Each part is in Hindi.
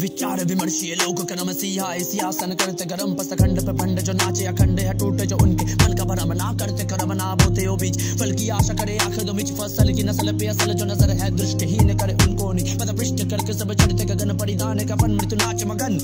विचार विमर्शी लोग कन मसीहा इसी आसन करते गरम पसखंड प्रखंड जो नाचे अखंड है टूटे जो उनके मन का भरम ना करते करम ना बोते हो बीज फल की आशा करे आखिर दो बीच फसल की नस्ल पे असल जो नजर है दृष्टिहीन करे उनको नहीं पता पृष्ठ करके सब चढ़ते गगन परिधान का फन मृत्यु नाच मगन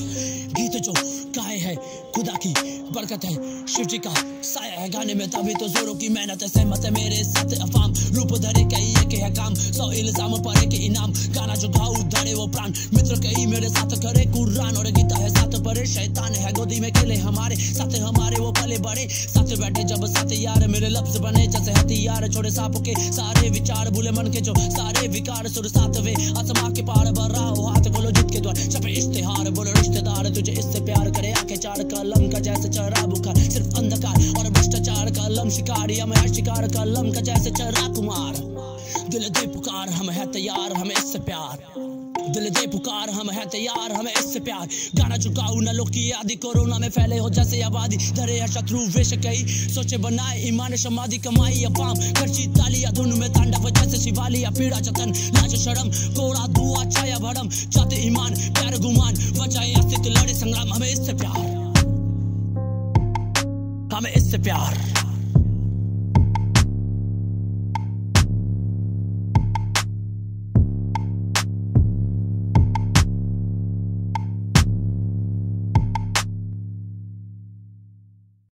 गीत जो गाय है खुदा की बरकत है शिव जी का साया है गाने में तभी तो जोरों की मेहनत है सहमत है मेरे साथ अफाम रूप धरे कई एक है काम सौ इल्जाम पर एक इनाम गाना जो घाव धरे वो प्राण मित्र कई मेरे साथ करे कुरान और गीता है साथ परे शैतान है गोदी में खेले हमारे साथ हमारे वो पले बड़े साथ बैठे जब साथ यार मेरे लफ्ज बने जैसे हथियार छोड़े सांप के सारे विचार भूले मन के जो सारे विकार सुर साथ वे आसमा के पार भर रहा हो हाथ खोलो जिद के द्वार छपे इश्तेहार बोलो रिश्तेदार तुझे इससे प्यार करे आके चार कलम का जैसे चरा बुखार सिर्फ अंधकार और भ्रष्टाचार कलम शिकारी हम है शिकार कलम का जैसे चरा कुमार दिल दे पुकार हम है तैयार हमें इससे प्यार दिल दे पुकार हम है तैयार हमें इससे प्यार गाना चुकाऊ न लोग की आदि कोरोना में फैले हो जैसे आबादी धरे है शत्रु वेश कई सोचे बनाए ईमान समाधि कमाई अपाम खर्ची तालिया धुन में तांडव जैसे शिवालिया पीड़ा जतन लाज शर्म कोड़ा धुआ छाया भरम जाते ईमान प्यार गुमान बचाए अस्तित्व लड़े संग्राम हमें इससे प्यार हमें इससे प्यार।